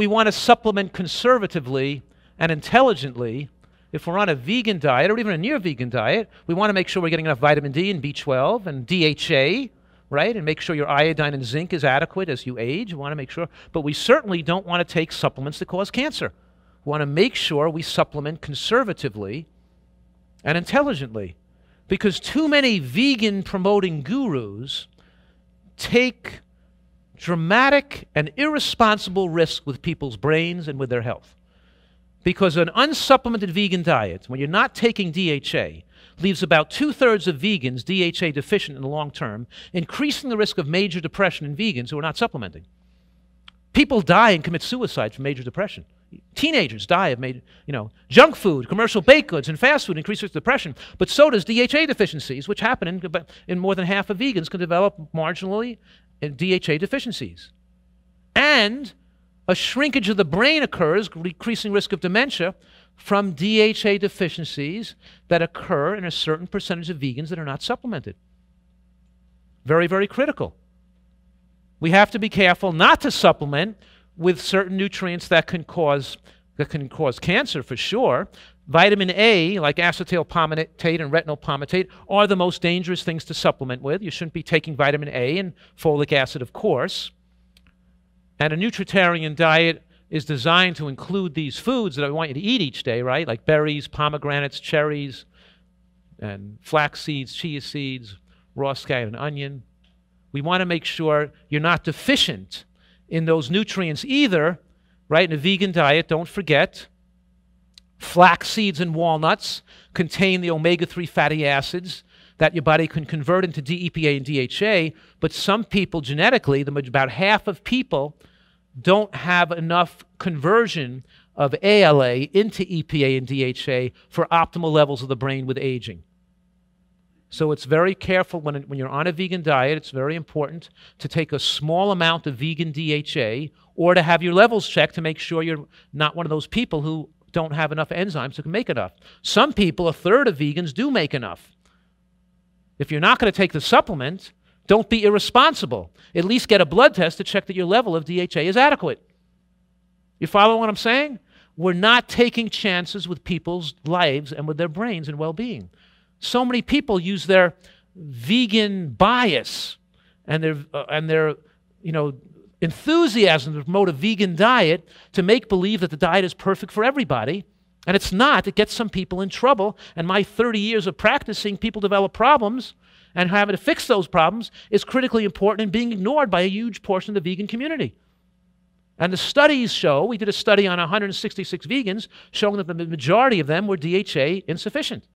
we want to supplement conservatively and intelligently. If we're on a vegan diet or even a near-vegan diet, we want to make sure we're getting enough vitamin D and B12 and DHA, right? And make sure your iodine and zinc is adequate as you age. We want to make sure. But we certainly don't want to take supplements that cause cancer. We want to make sure we supplement conservatively and intelligently, because too many vegan-promoting gurus take dramatic and irresponsible risks with people's brains and with their health. Because an unsupplemented vegan diet, when you're not taking DHA, leaves about 2/3 of vegans DHA deficient in the long term, increasing the risk of major depression in vegans who are not supplementing. People die and commit suicide from major depression. Teenagers die of major, junk food, commercial baked goods, and fast food increase risk of depression, but so does DHA deficiencies, which happen in more than half of vegans can develop marginally in DHA deficiencies. And a shrinkage of the brain occurs, increasing risk of dementia from DHA deficiencies that occur in a certain percentage of vegans that are not supplemented. Very, very critical. We have to be careful not to supplement with certain nutrients that can cause cancer for sure. Vitamin A, like acetyl palmitate and retinyl palmitate, are the most dangerous things to supplement with. You shouldn't be taking vitamin A and folic acid, of course. And a nutritarian diet is designed to include these foods that I want you to eat each day, right? Like berries, pomegranates, cherries, and flax seeds, chia seeds, raw scallion and onion. We want to make sure you're not deficient in those nutrients either, right? In a vegan diet, don't forget, flax seeds and walnuts contain the omega-3 fatty acids that your body can convert into EPA and DHA, but some people genetically, about half of people, don't have enough conversion of ALA into EPA and DHA for optimal levels of the brain with aging. So it's very careful when you're on a vegan diet. It's very important to take a small amount of vegan DHA or to have your levels checked to make sure you're not one of those people who don't have enough enzymes to make enough. Some people, a third of vegans, do make enough. If you're not going to take the supplement, don't be irresponsible. At least get a blood test to check that your level of DHA is adequate. You follow what I'm saying? We're not taking chances with people's lives and with their brains and well-being. So many people use their vegan bias and their enthusiasm to promote a vegan diet to make believe that the diet is perfect for everybody. And it's not. It gets some people in trouble. And my 30 years of practicing, people develop problems, and having to fix those problems is critically important and being ignored by a huge portion of the vegan community. And the studies show, we did a study on 166 vegans, showing that the majority of them were DHA insufficient.